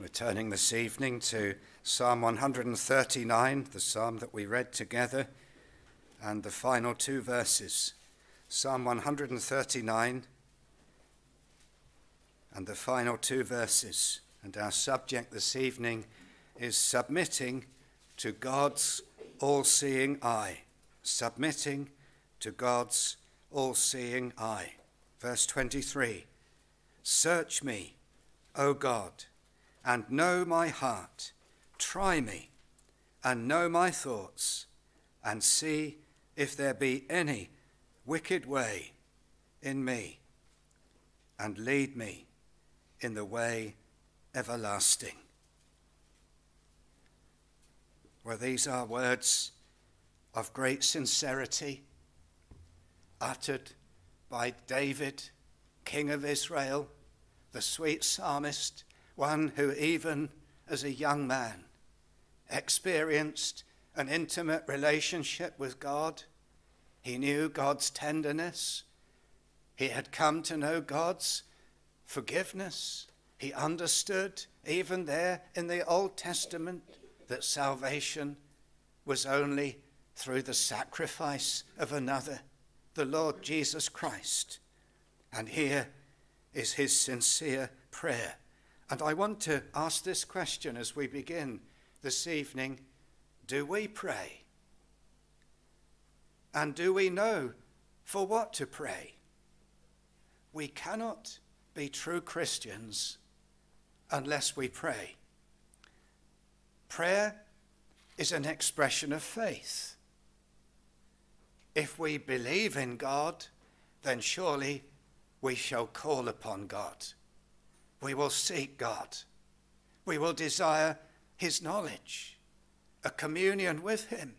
We're turning this evening to Psalm 139, the psalm that we read together, and the final two verses. Psalm 139 and the final two verses. And our subject this evening is submitting to God's all-seeing eye. Submitting to God's all-seeing eye. Verse 23, search me, O God, and know my heart. Try me, and know my thoughts, and see if there be any wicked way in me, and lead me in the way everlasting. Well, these are words of great sincerity, uttered by David, King of Israel, the sweet psalmist, one who even as a young man experienced an intimate relationship with God. He knew God's tenderness. He had come to know God's forgiveness. He understood, even there in the Old Testament, that salvation was only through the sacrifice of another, the Lord Jesus Christ. And here is his sincere prayer. And I want to ask this question as we begin this evening. Do we pray? And do we know for what to pray? We cannot be true Christians unless we pray. Prayer is an expression of faith. If we believe in God, then surely we shall call upon God. We will seek God. We will desire his knowledge, a communion with him,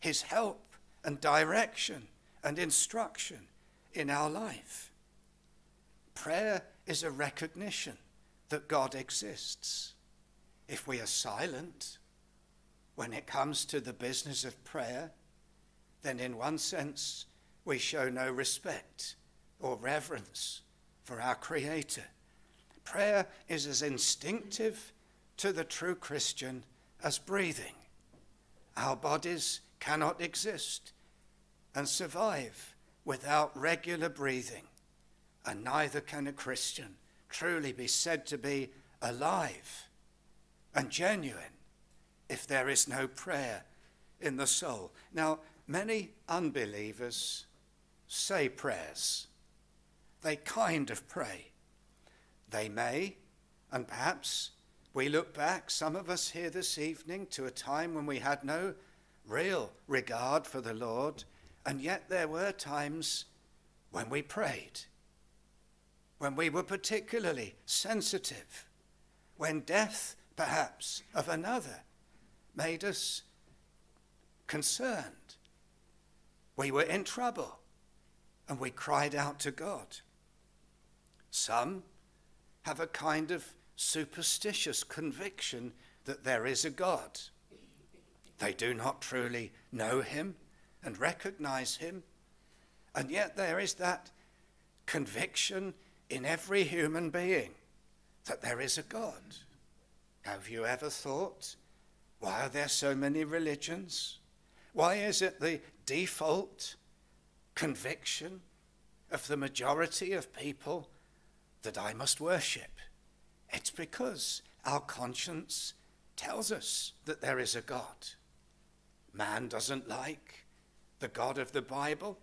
his help and direction and instruction in our life. Prayer is a recognition that God exists. If we are silent when it comes to the business of prayer, then in one sense we show no respect or reverence for our Creator. Prayer is as instinctive to the true Christian as breathing. Our bodies cannot exist and survive without regular breathing, and neither can a Christian truly be said to be alive and genuine if there is no prayer in the soul. Now, many unbelievers say prayers. They kind of pray. They may, and perhaps we look back, some of us here this evening, to a time when we had no real regard for the Lord, and yet there were times when we prayed, when we were particularly sensitive, when death, perhaps, of another made us concerned. We were in trouble, and we cried out to God. Some have a kind of superstitious conviction that there is a God. They do not truly know him and recognize him, and yet there is that conviction in every human being that there is a God. Have you ever thought, why are there so many religions? Why is it the default conviction of the majority of people that I must worship? It's because our conscience tells us that there is a God. Man doesn't like the God of the Bible.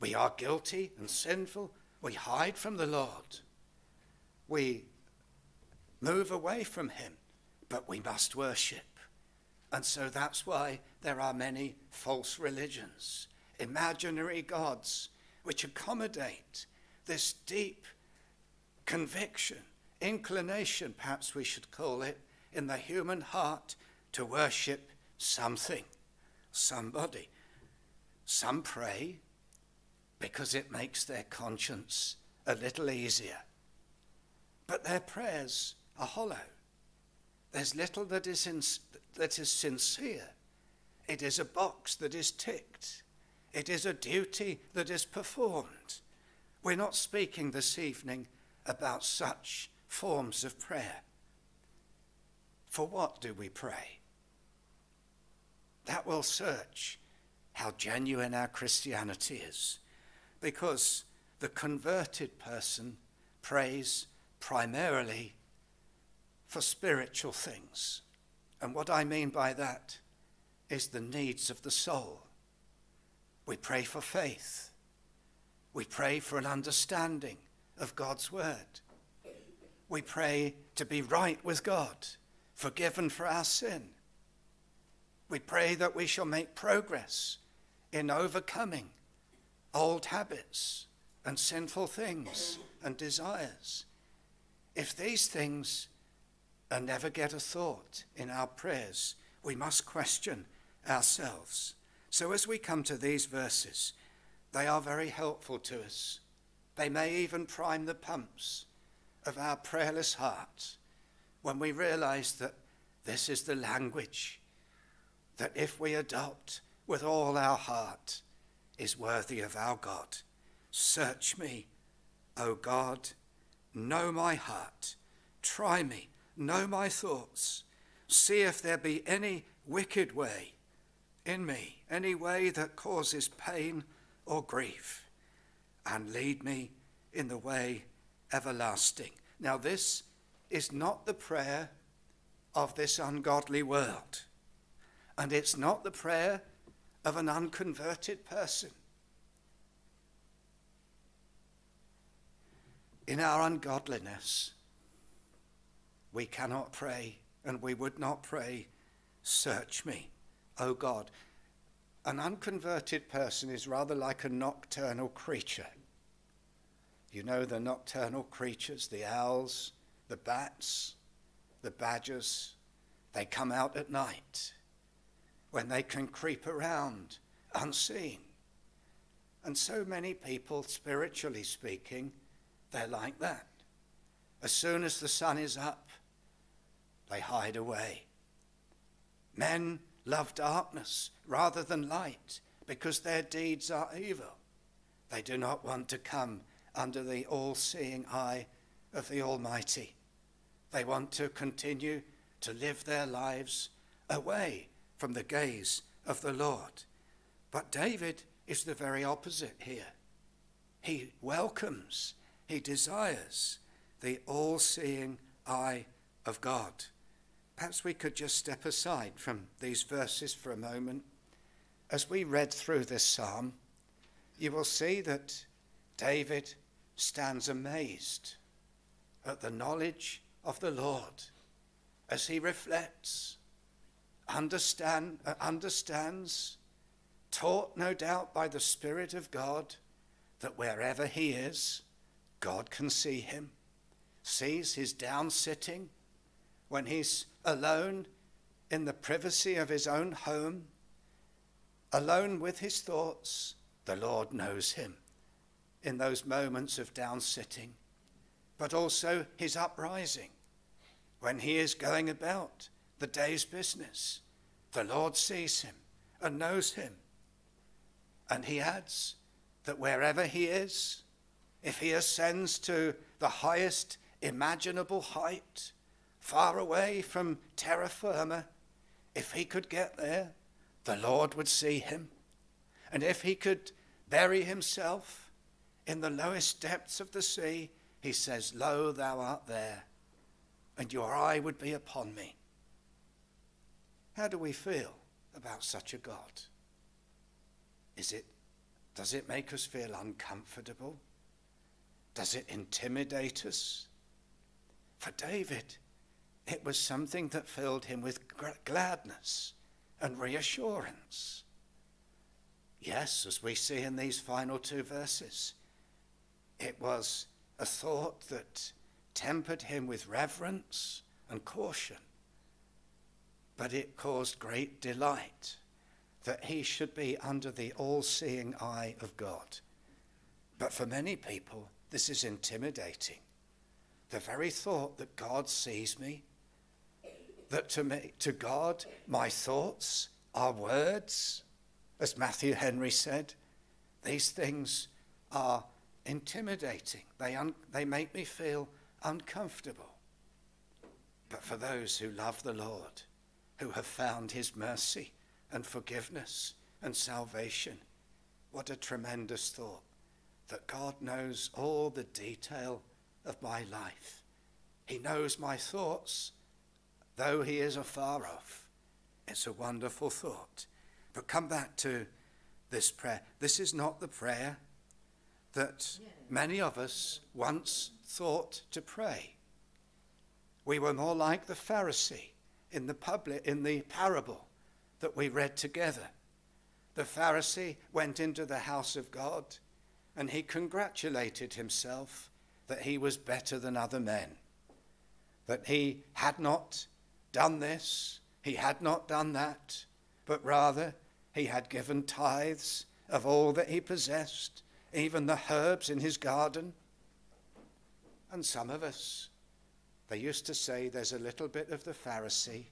We are guilty and sinful. We hide from the Lord. We move away from him, but we must worship. And so that's why there are many false religions, imaginary gods, which accommodate this deep conviction, inclination, perhaps we should call it, in the human heart to worship something, somebody. Some pray because it makes their conscience a little easier. But their prayers are hollow. There's little that is sincere. It is a box that is ticked. It is a duty that is performed. We're not speaking this evening about such forms of prayer. For what do we pray? That will search how genuine our Christianity is, because the converted person prays primarily for spiritual things. And what I mean by that is the needs of the soul. We pray for faith. We pray for an understanding of God's word. We pray to be right with God, forgiven for our sin. We pray that we shall make progress in overcoming old habits and sinful things and desires. If these things are never get a thought in our prayers, we must question ourselves. So as we come to these verses, they are very helpful to us. They may even prime the pumps of our prayerless heart when we realize that this is the language that, if we adopt with all our heart, is worthy of our God. Search me, O God, know my heart, try me, know my thoughts, see if there be any wicked way in me, any way that causes pain or grief, and lead me in the way everlasting. Now, this is not the prayer of this ungodly world, and it's not the prayer of an unconverted person. In our ungodliness, we cannot pray, and we would not pray, search me, O God. An unconverted person is rather like a nocturnal creature. You know the nocturnal creatures, the owls, the bats, the badgers. They come out at night when they can creep around unseen. And so many people, spiritually speaking, they're like that. As soon as the sun is up, they hide away. Men love darkness rather than light because their deeds are evil. They do not want to come under the all-seeing eye of the Almighty. They want to continue to live their lives away from the gaze of the Lord. But David is the very opposite here. He welcomes, he desires the all-seeing eye of God. Perhaps we could just step aside from these verses for a moment. As we read through this psalm, you will see that David stands amazed at the knowledge of the Lord as he reflects, understands, taught no doubt by the Spirit of God, that wherever he is, God can see him, sees his down sitting when he's alone in the privacy of his own home, alone with his thoughts. The Lord knows him in those moments of down sitting, but also his uprising when he is going about the day's business. The Lord sees him and knows him. And he adds that wherever he is, if he ascends to the highest imaginable height, far away from terra firma, if he could get there, the Lord would see him. And if he could bury himself in the lowest depths of the sea, he says, lo, thou art there, and your eye would be upon me. How do we feel about such a God? Does it make us feel uncomfortable? Does it intimidate us? For David, it was something that filled him with gladness and reassurance. Yes, as we see in these final two verses, it was a thought that tempered him with reverence and caution. But it caused great delight that he should be under the all-seeing eye of God. But for many people, this is intimidating. The very thought that God sees me, that to God my thoughts are words, as Matthew Henry said, these things are intimidating. They make me feel uncomfortable. but for those who love the Lord, who have found his mercy and forgiveness and salvation. What a tremendous thought, that God knows all the detail of my life. He knows my thoughts, though he is afar off. It's a wonderful thought. But come back to this prayer. This is not the prayer that many of us once thought to pray. We were more like the Pharisee in the parable that we read together. The Pharisee went into the house of God and he congratulated himself that he was better than other men, that he had not done this, he had not done that, but rather he had given tithes of all that he possessed, even the herbs in his garden. And some of us, they used to say there's a little bit of the Pharisee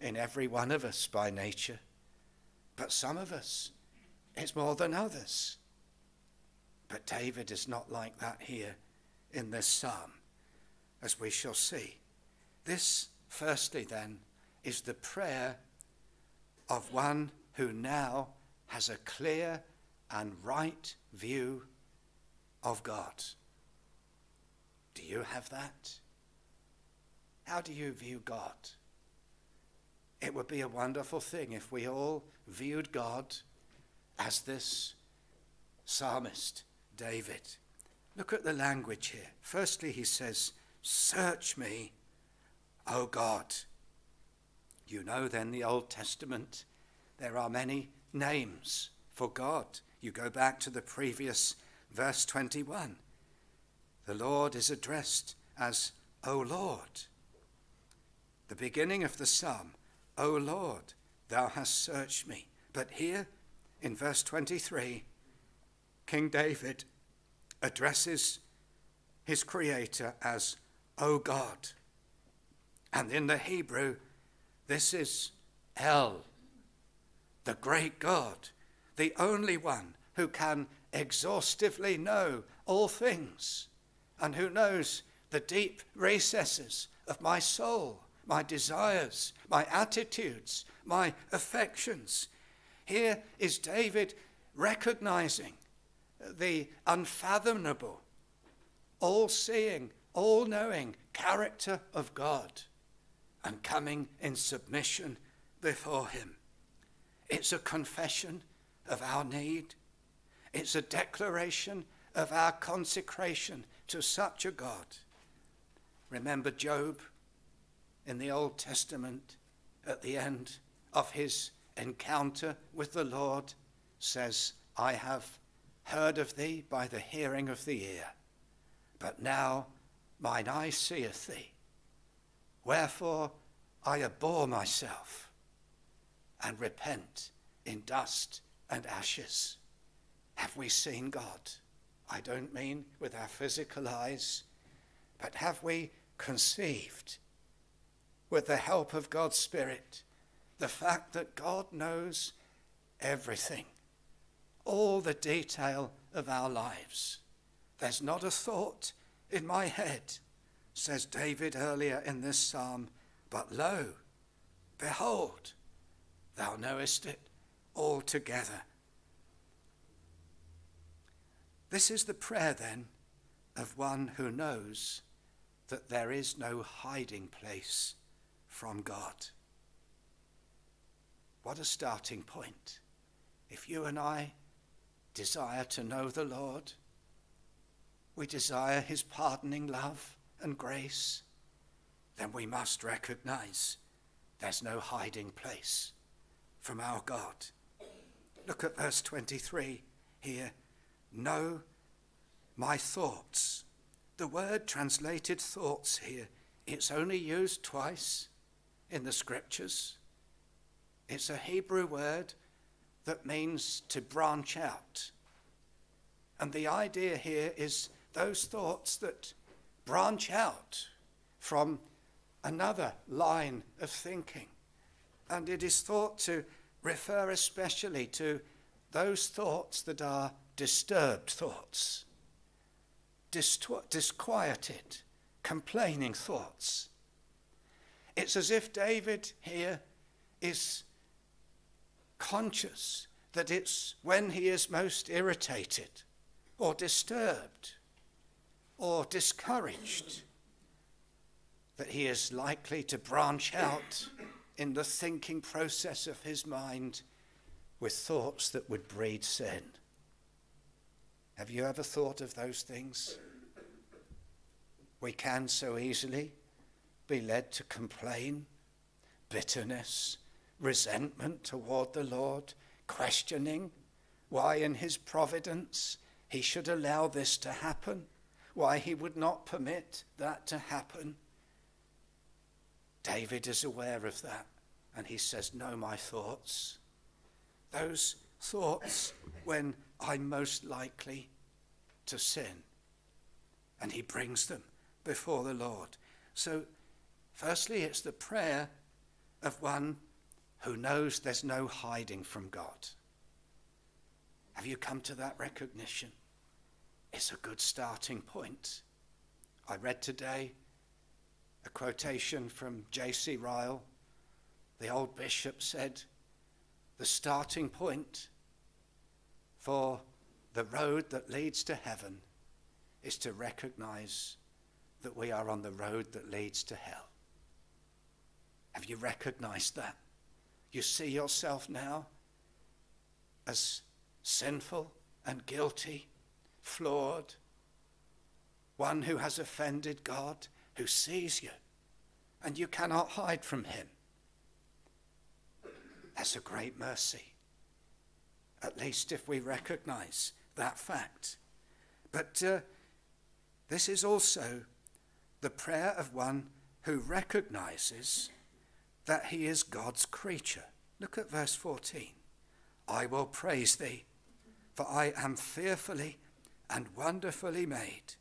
in every one of us by nature, but some of us, it's more than others. But David is not like that here in this psalm, as we shall see. This, firstly then, is the prayer of one who now has a clear and right view of God. Do you have that? How do you view God? It would be a wonderful thing if we all viewed God as this psalmist, David. Look at the language here. Firstly, he says, "Search me, O God." You know then the Old Testament, there are many names for God. You go back to the previous verse 21. The Lord is addressed as O Lord. The beginning of the psalm, O Lord, thou hast searched me. But here in verse 23, King David addresses his Creator as O God. And in the Hebrew, this is El, the great God, the only one who can exhaustively know all things and who knows the deep recesses of my soul, my desires, my attitudes, my affections. Here is David recognizing the unfathomable, all-seeing, all-knowing character of God and coming in submission before him. It's a confession of our need. It's a declaration of our consecration to such a God. Remember Job in the Old Testament at the end of his encounter with the Lord says, I have heard of thee by the hearing of the ear, but now mine eye seeth thee. Wherefore I abhor myself and repent in dust and ashes. Have we seen God? I don't mean with our physical eyes, but have we conceived with the help of God's Spirit the fact that God knows everything, all the detail of our lives? There's not a thought in my head, says David earlier in this psalm, but lo, behold, thou knowest it altogether. This is the prayer then of one who knows that there is no hiding place from God. What a starting point. If you and I desire to know the Lord, we desire his pardoning love and grace, then we must recognize there's no hiding place from our God. Look at verse 23 here. Know my thoughts. The word translated thoughts here, it's only used twice in the scriptures. It's a Hebrew word that means to branch out. And the idea here is those thoughts that branch out from another line of thinking. And it is thought to refer especially to those thoughts that are disturbed thoughts, disquieted, complaining thoughts. It's as if David here is conscious that it's when he is most irritated or disturbed or discouraged that he is likely to branch out in the thinking process of his mind with thoughts that would breed sin. Have you ever thought of those things? We can so easily be led to complain, bitterness, resentment toward the Lord, questioning why in his providence he should allow this to happen, why he would not permit that to happen. David is aware of that, and he says, "No, my thoughts, those thoughts when I'm most likely to sin," and he brings them before the Lord. So firstly, it's the prayer of one who knows there's no hiding from God. Have you come to that recognition? It's a good starting point. I read today a quotation from J.C. Ryle. The old bishop said, the starting point for the road that leads to heaven is to recognize that we are on the road that leads to hell. Have you recognized that? You see yourself now as sinful and guilty, flawed, one who has offended God, who sees you, and you cannot hide from him. That's a great mercy, at least if we recognize that fact. But this is also the prayer of one who recognizes that he is God's creature. Look at verse 14. I will praise thee, for I am fearfully and wonderfully made.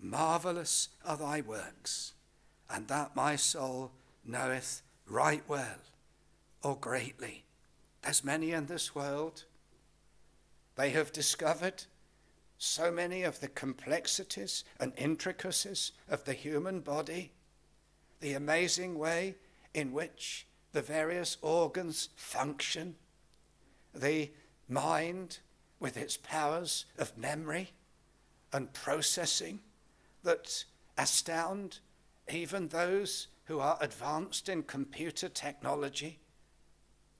Marvelous are thy works, and that my soul knoweth right well, or greatly. There's many in this world. They have discovered so many of the complexities and intricacies of the human body, the amazing way in which the various organs function, the mind with its powers of memory and processing that astound even those who are advanced in computer technology.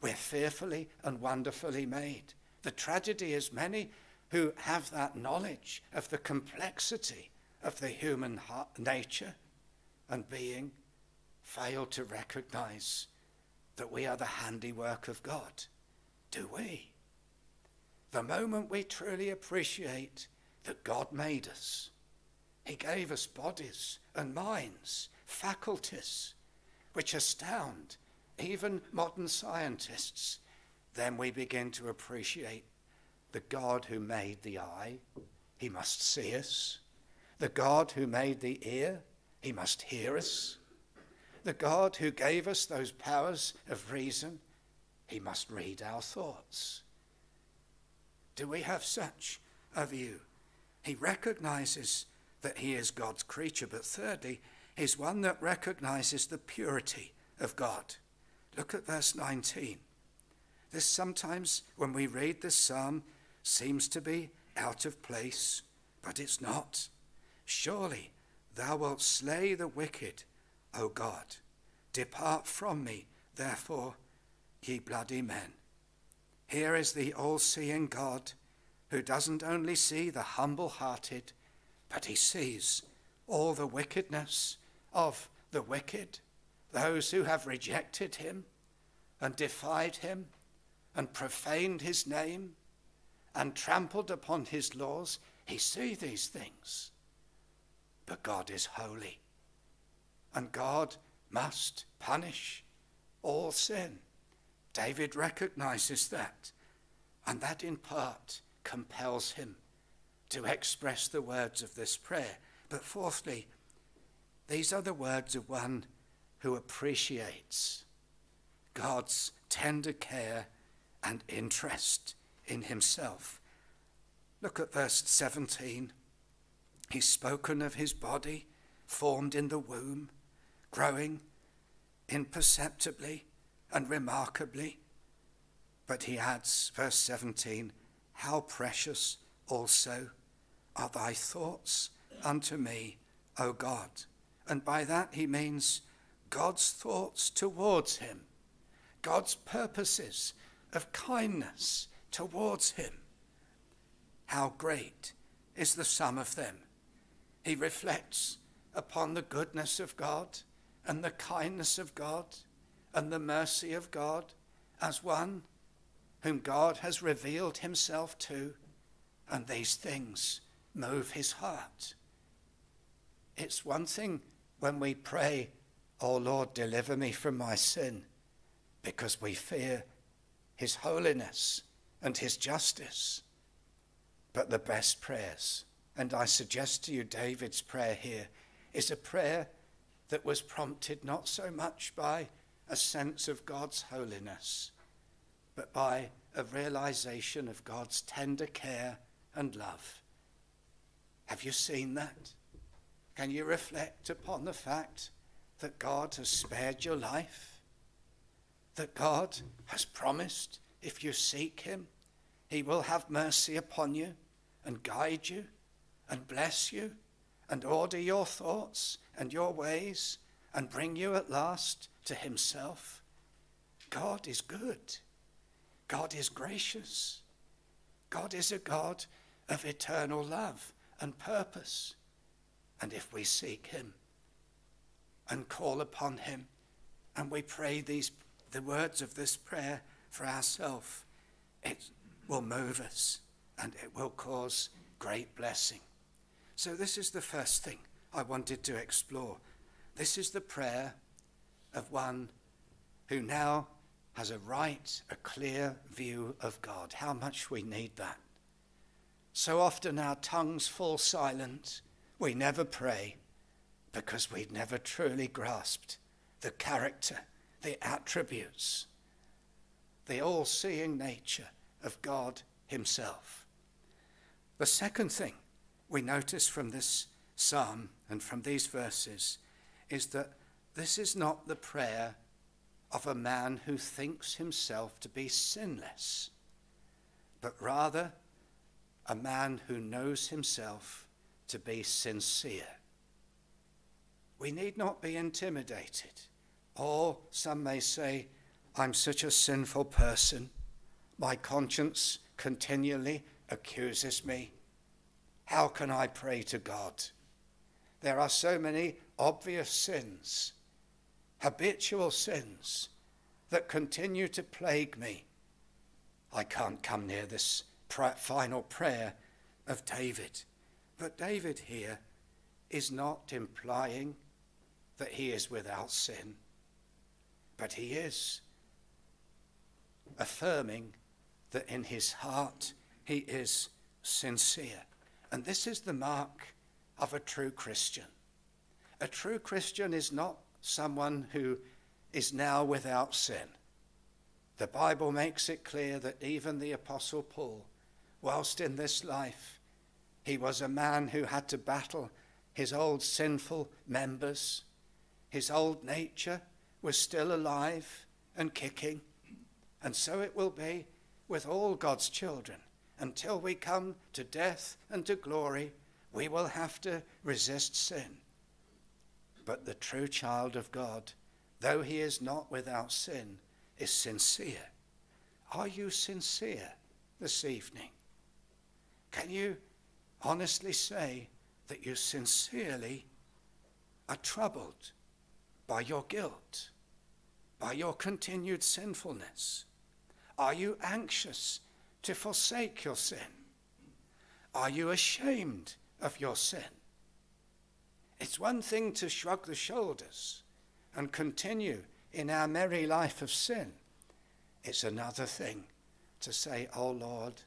We're fearfully and wonderfully made. The tragedy is many who have that knowledge of the complexity of the human nature and being fail to recognize that we are the handiwork of God, do we? The moment we truly appreciate that God made us, he gave us bodies and minds, faculties, which astound even modern scientists, then we begin to appreciate the God who made the eye, he must see us. The God who made the ear, he must hear us. The God who gave us those powers of reason, he must read our thoughts. Do we have such a view? He recognizes that he is God's creature, but thirdly, he's one that recognizes the purity of God. Look at verse 19. This sometimes, when we read this psalm, seems to be out of place, but it's not. Surely thou wilt slay the wicked, O God, depart from me, therefore, ye bloody men. Here is the all-seeing God who doesn't only see the humble-hearted, but he sees all the wickedness of the wicked, those who have rejected him and defied him and profaned his name and trampled upon his laws. He sees these things, but God is holy. And God must punish all sin. David recognizes that, and that in part compels him to express the words of this prayer. But fourthly, these are the words of one who appreciates God's tender care and interest in himself. Look at verse 17. He's spoken of his body formed in the womb, growing imperceptibly and remarkably. But he adds, verse 17, how precious also are thy thoughts unto me, O God. And by that he means God's thoughts towards him, God's purposes of kindness towards him. How great is the sum of them. He reflects upon the goodness of God and the kindness of God and the mercy of God as one whom God has revealed himself to, and these things move his heart. It's one thing when we pray, "O Lord, deliver me from my sin," because we fear his holiness and his justice. But the best prayers, and I suggest to you David's prayer here, is a prayer that was prompted not so much by a sense of God's holiness, but by a realization of God's tender care and love. Have you seen that? Can you reflect upon the fact that God has spared your life? That God has promised, if you seek him, he will have mercy upon you and guide you and bless you and order your thoughts and your ways and bring you at last to himself. God is good. God is gracious. God is a God of eternal love and purpose. And if we seek him and call upon him, and we pray the words of this prayer for ourselves, it will move us and it will cause great blessing. So this is the first thing I wanted to explore. This is the prayer of one who now has a clear view of God. How much we need that. So often our tongues fall silent. We never pray because we've never truly grasped the character, the attributes, the all-seeing nature of God himself. The second thing we notice from this psalm and from these verses is that this is not the prayer of a man who thinks himself to be sinless, but rather a man who knows himself to be sincere. We need not be intimidated, or some may say, "I'm such a sinful person. My conscience continually accuses me. How can I pray to God? There are so many obvious sins, habitual sins, that continue to plague me. I can't come near this final prayer of David." But David here is not implying that he is without sin, but he is affirming that in his heart he is sincere. And this is the mark of a true Christian. A true Christian is not someone who is now without sin. The Bible makes it clear that even the Apostle Paul, whilst in this life, he was a man who had to battle his old sinful members. His old nature was still alive and kicking. And so it will be with all God's children. Until we come to death and to glory, we will have to resist sin. But the true child of God, though he is not without sin, is sincere. Are you sincere this evening? Can you honestly say that you sincerely are troubled by your guilt, by your continued sinfulness? Are you anxious to forsake your sin? Are you ashamed of your sin? It's one thing to shrug the shoulders and continue in our merry life of sin. It's another thing to say, "Oh Lord,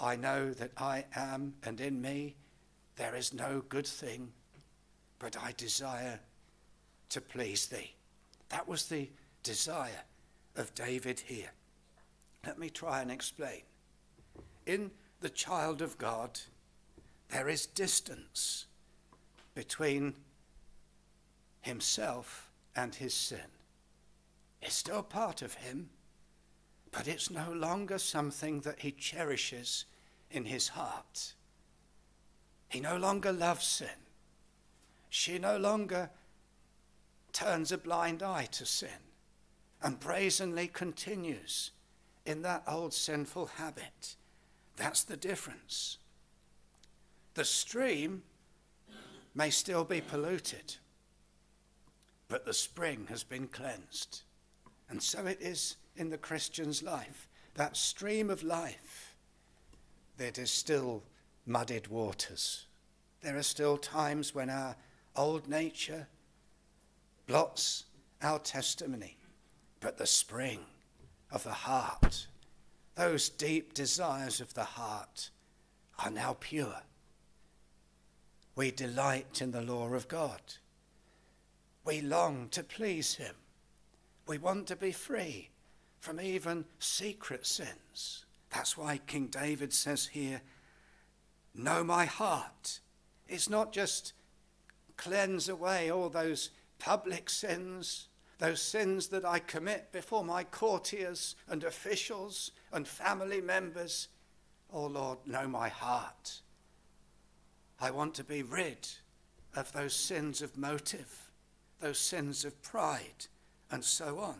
I know that I am, and in me there is no good thing, but I desire to please thee." That was the desire of David here. Let me try and explain. In the child of God, there is distance between himself and his sin. is still part of him, but it's no longer something that he cherishes in his heart. He no longer loves sin. She no longer turns a blind eye to sin and brazenly continues in that old sinful habit. That's the difference. The stream may still be polluted, but the spring has been cleansed. And so it is in the Christian's life. That stream of life, there is still muddied waters. There are still times when our old nature blots our testimony, but the spring of the heart, those deep desires of the heart, are now pure. We delight in the law of God. We long to please him. We want to be free from even secret sins. That's why King David says here, know my heart. It's not just cleanse away all those public sins, those sins that I commit before my courtiers and officials and family members. Oh Lord, know my heart. I want to be rid of those sins of motive, those sins of pride, and so on.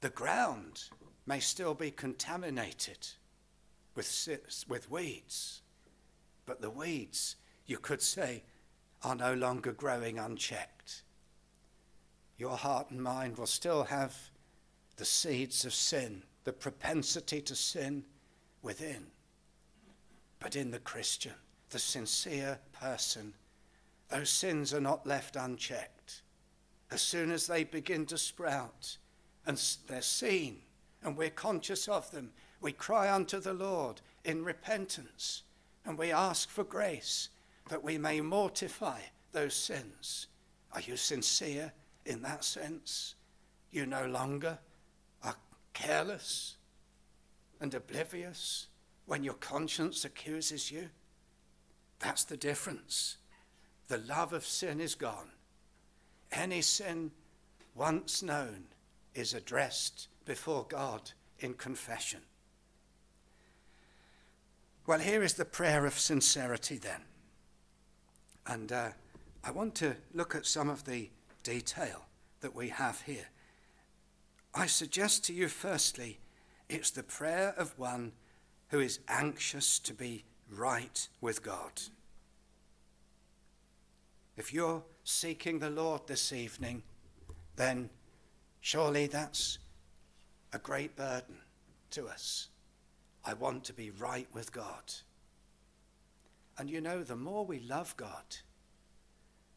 The ground may still be contaminated with weeds, but the weeds, you could say, are no longer growing unchecked. Your heart and mind will still have the seeds of sin, the propensity to sin within. But in the Christian, the sincere person, those sins are not left unchecked. As soon as they begin to sprout and they're seen and we're conscious of them, we cry unto the Lord in repentance and we ask for grace that we may mortify those sins. Are you sincere? In that sense, you no longer are careless and oblivious when your conscience accuses you. That's the difference. The love of sin is gone. Any sin once known is addressed before God in confession. Well, here is the prayer of sincerity then. And I want to look at some of the detail that we have here. I suggest to you, firstly, it's the prayer of one who is anxious to be right with God. If you're seeking the Lord this evening, then surely that's a great burden to us. I want to be right with God. And you know, the more we love God,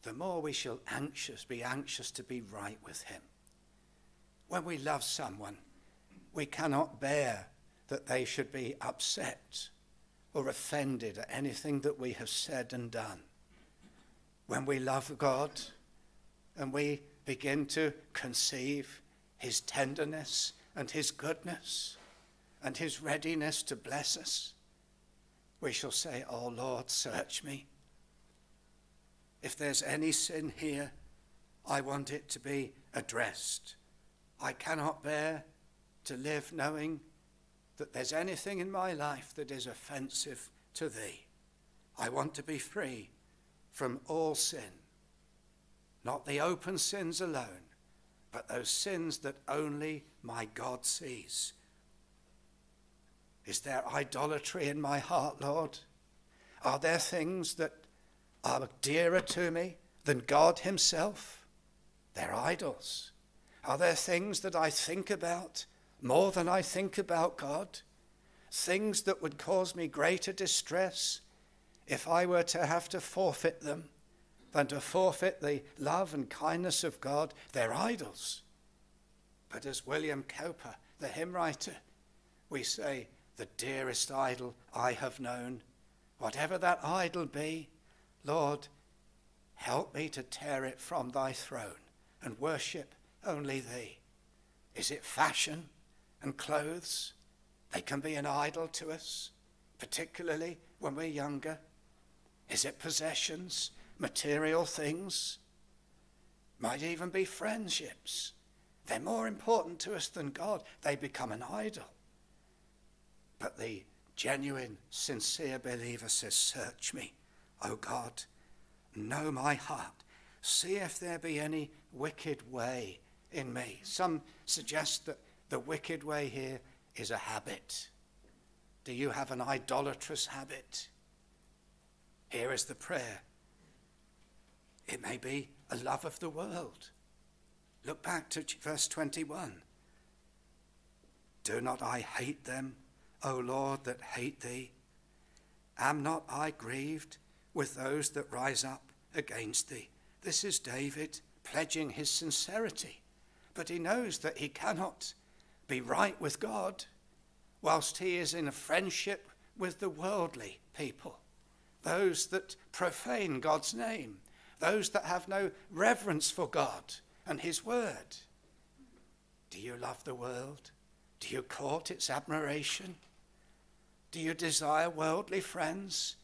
the more we shall be anxious to be right with him. When we love someone, we cannot bear that they should be upset or offended at anything that we have said and done. When we love God and we begin to conceive his tenderness and his goodness and his readiness to bless us, we shall say, oh Lord, search me. If there's any sin here, I want it to be addressed. I cannot bear to live knowing that there's anything in my life that is offensive to thee. I want to be free from all sin, not the open sins alone, but those sins that only my God sees. Is there idolatry in my heart, Lord? Are there things that are dearer to me than God himself? They're idols. Are there things that I think about more than I think about God? Things that would cause me greater distress if I were to have to forfeit them than to forfeit the love and kindness of God? They're idols. But as William Cowper, the hymn writer, we say, the dearest idol I have known, whatever that idol be, Lord, help me to tear it from thy throne and worship only thee. Is it fashion and clothes? They can be an idol to us, particularly when we're younger. Is it possessions, material things? Might even be friendships. They're more important to us than God. They become an idol. But the genuine, sincere believer says, search me, O God, know my heart. See if there be any wicked way in me. Some suggest that the wicked way here is a habit. Do you have an idolatrous habit? Here is the prayer. It may be a love of the world. Look back to verse 21. Do not I hate them, O Lord, that hate thee? Am not I grieved with those that rise up against thee? This is David pledging his sincerity, but he knows that he cannot be right with God whilst he is in a friendship with the worldly people, those that profane God's name, those that have no reverence for God and his word. Do you love the world? Do you court its admiration? Do you desire worldly friends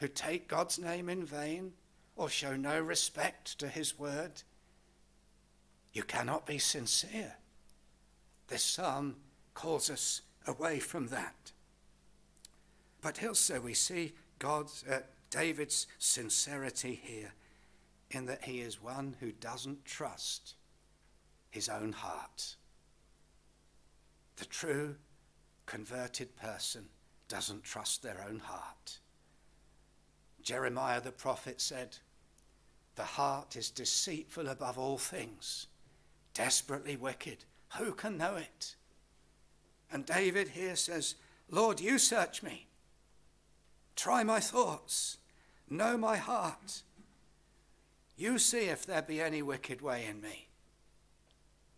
who take God's name in vain or show no respect to his word? You cannot be sincere. This psalm calls us away from that. But also we see David's sincerity here, in that he is one who doesn't trust his own heart. The true converted person doesn't trust their own heart. Jeremiah the prophet said, the heart is deceitful above all things, desperately wicked. Who can know it? And David here says, Lord, you search me. Try my thoughts. Know my heart. You see if there be any wicked way in me.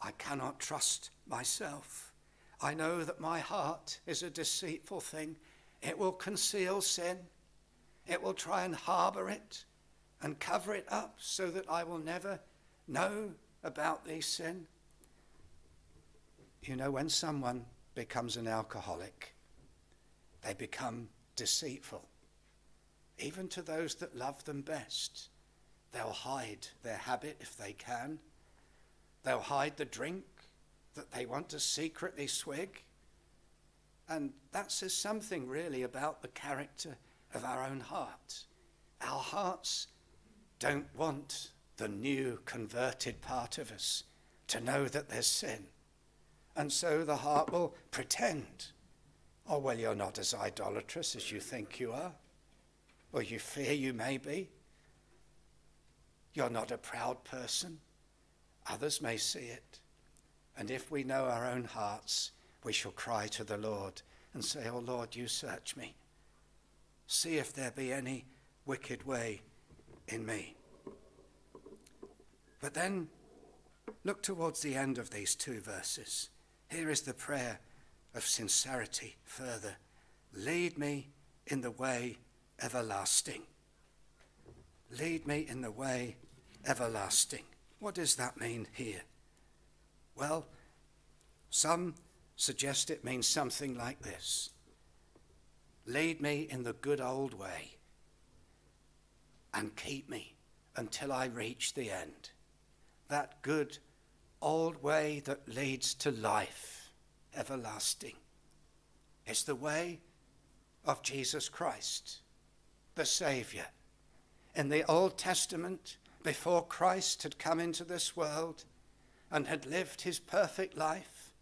I cannot trust myself. I know that my heart is a deceitful thing. It will conceal sin. It will try and harbour it and cover it up so that I will never know about these sin. You know, when someone becomes an alcoholic, they become deceitful. Even to those that love them best. They'll hide their habit if they can. They'll hide the drink that they want to secretly swig. And that says something really about the character of our own heart. Our hearts don't want the new converted part of us to know that there's sin. And so the heart will pretend, oh, well, you're not as idolatrous as you think you are, or you fear you may be. You're not a proud person. Others may see it. And if we know our own hearts, we shall cry to the Lord and say, oh, Lord, you search me. See if there be any wicked way in me. But then look towards the end of these two verses. Here is the prayer of sincerity further. Lead me in the way everlasting. Lead me in the way everlasting. What does that mean here? Well, some suggest it means something like this. Lead me in the good old way and keep me until I reach the end. That good old way that leads to life everlasting. It's the way of Jesus Christ, the Saviour. In the Old Testament, before Christ had come into this world and had lived his perfect life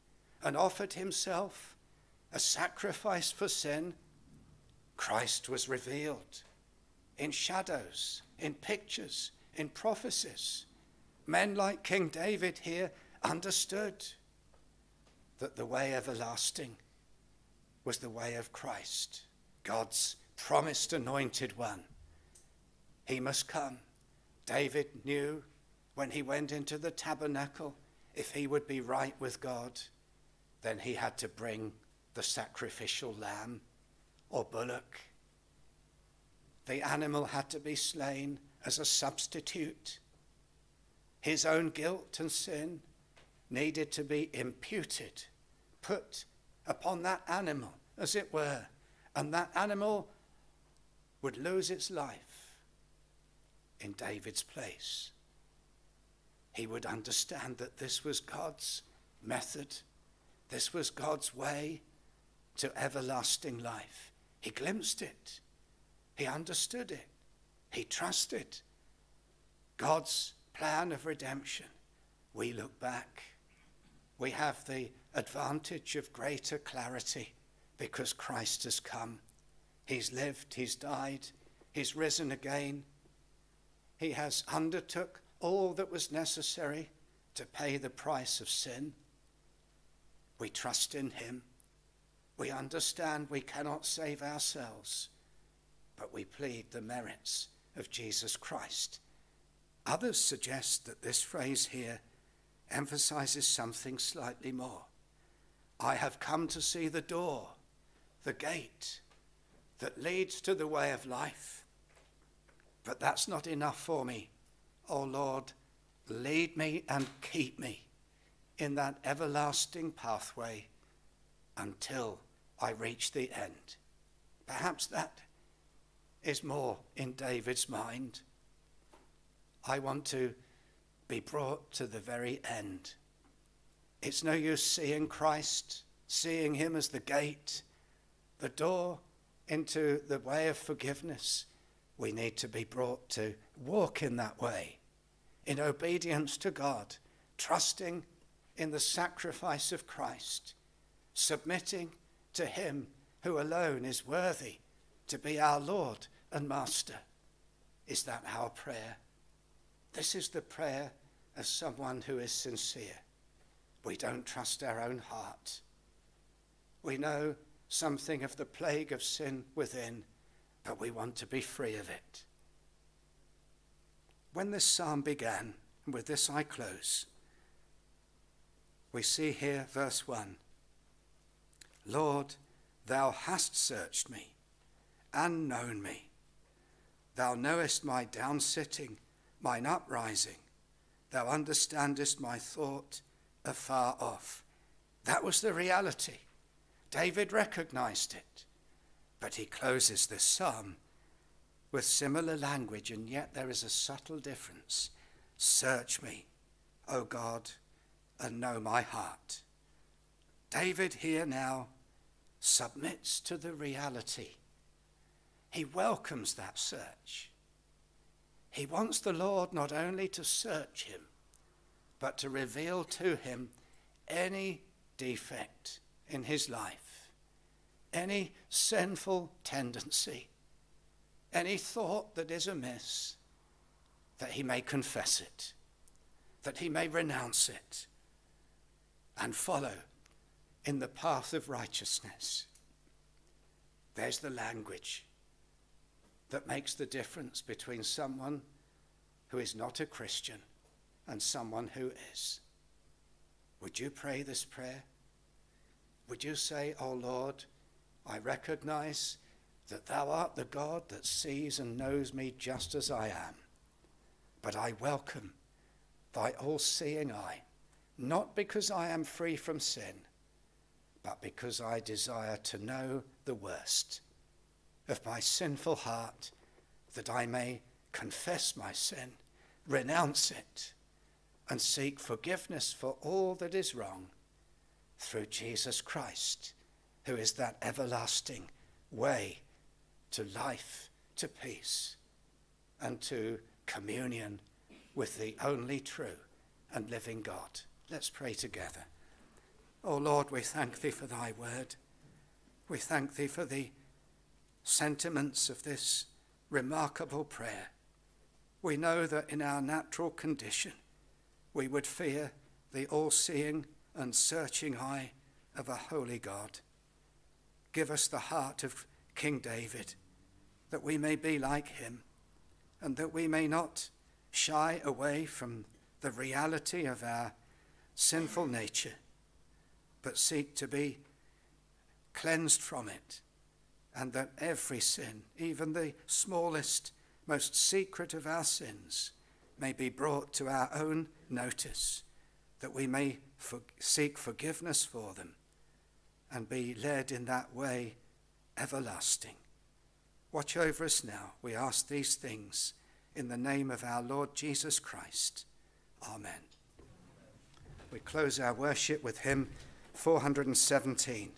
and offered himself a sacrifice for sin, Christ was revealed in shadows, in pictures, in prophecies. Men like King David here understood that the way everlasting was the way of Christ, God's promised anointed one. He must come. David knew when he went into the tabernacle, if he would be right with God, then he had to bring the sacrificial lamb or bullock. The animal had to be slain as a substitute. His own guilt and sin needed to be imputed, put upon that animal, as it were, and that animal would lose its life in David's place. he would understand that this was God's method. This was God's way to everlasting life. He glimpsed it. He understood it. He trusted God's plan of redemption. We look back. We have the advantage of greater clarity because Christ has come. He's lived, he's died, he's risen again. He has undertook all that was necessary to pay the price of sin. We trust in him. We understand we cannot save ourselves, but we plead the merits of Jesus Christ. Others suggest that this phrase here emphasizes something slightly more. I have come to see the door, the gate that leads to the way of life, but that's not enough for me. Oh Lord, lead me and keep me in that everlasting pathway until I reach the end. Perhaps that is more in David's mind. I want to be brought to the very end. It's no use seeing Christ, seeing him as the gate, the door into the way of forgiveness. We need to be brought to walk in that way, in obedience to God, trusting in the sacrifice of Christ, submitting to him who alone is worthy to be our Lord and Master. Is that our prayer? This is the prayer of someone who is sincere. We don't trust our own heart. We know something of the plague of sin within, but we want to be free of it. When this psalm began, and with this I close, we see here verse 1, Lord, thou hast searched me and known me. Thou knowest my downsitting, mine uprising. Thou understandest my thought afar off. That was the reality. David recognized it. But he closes this psalm with similar language, and yet there is a subtle difference. Search me, O God, and know my heart. David here now submits to the reality. He welcomes that search. He wants the Lord not only to search him, but to reveal to him any defect in his life, any sinful tendency, any thought that is amiss, that he may confess it, that he may renounce it, and follow in the path of righteousness. There's the language that makes the difference between someone who is not a Christian and someone who is. Would you pray this prayer? Would you say, O Lord, I recognize that thou art the God that sees and knows me just as I am, but I welcome thy all-seeing eye, not because I am free from sin, but because I desire to know the worst of my sinful heart, that I may confess my sin, renounce it, and seek forgiveness for all that is wrong through Jesus Christ, who is that everlasting way to life, to peace, and to communion with the only true and living God. Let's pray together. O Lord, we thank thee for thy word. We thank thee for the sentiments of this remarkable prayer. We know that in our natural condition we would fear the all-seeing and searching eye of a holy God. Give us the heart of King David, that we may be like him, and that we may not shy away from the reality of our sinful nature, but seek to be cleansed from it, and that every sin, even the smallest, most secret of our sins, may be brought to our own notice, that we may seek forgiveness for them and be led in that way everlasting. Watch over us now. We ask these things in the name of our Lord Jesus Christ, Amen. We close our worship with hymn 417.